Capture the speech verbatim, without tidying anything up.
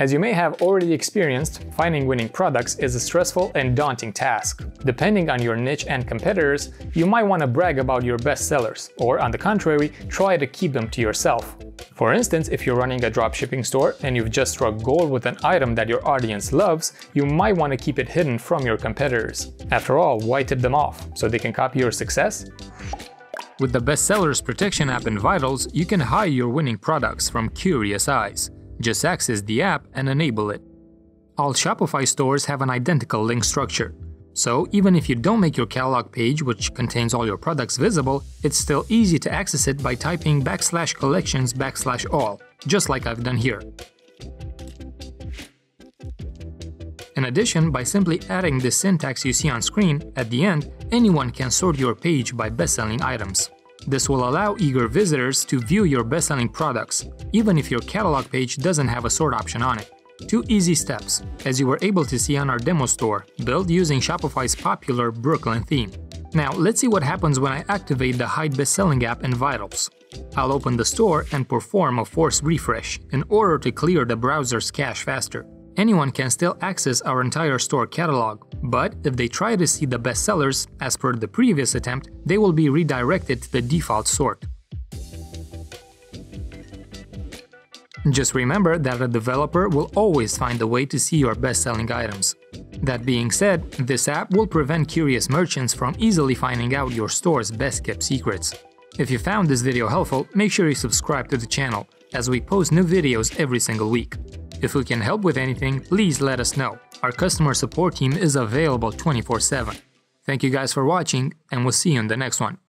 As you may have already experienced, finding winning products is a stressful and daunting task. Depending on your niche and competitors, you might want to brag about your best sellers, or on the contrary, try to keep them to yourself. For instance, if you're running a dropshipping store and you've just struck gold with an item that your audience loves, you might want to keep it hidden from your competitors. After all, why tip them off? So they can copy your success? With the bestsellers protection app in Vitals, you can hide your winning products from curious eyes. Just access the app and enable it. All Shopify stores have an identical link structure. So even if you don't make your catalog page, which contains all your products, visible, it's still easy to access it by typing backslash collections backslash all, just like I've done here. In addition, by simply adding the syntax you see on screen, at the end, anyone can sort your page by best-selling items. This will allow eager visitors to view your best-selling products, even if your catalog page doesn't have a sort option on it. Two easy steps, as you were able to see on our demo store, built using Shopify's popular Brooklyn theme. Now, let's see what happens when I activate the Hide Best-Selling app in Vitals. I'll open the store and perform a forced refresh in order to clear the browser's cache faster. Anyone can still access our entire store catalog, but if they try to see the best sellers, as per the previous attempt, they will be redirected to the default sort. Just remember that a developer will always find a way to see your best-selling items. That being said, this app will prevent curious merchants from easily finding out your store's best-kept secrets. If you found this video helpful, make sure you subscribe to the channel, as we post new videos every single week. If we can help with anything, please let us know. Our customer support team is available twenty-four seven. Thank you guys for watching, and we'll see you in the next one.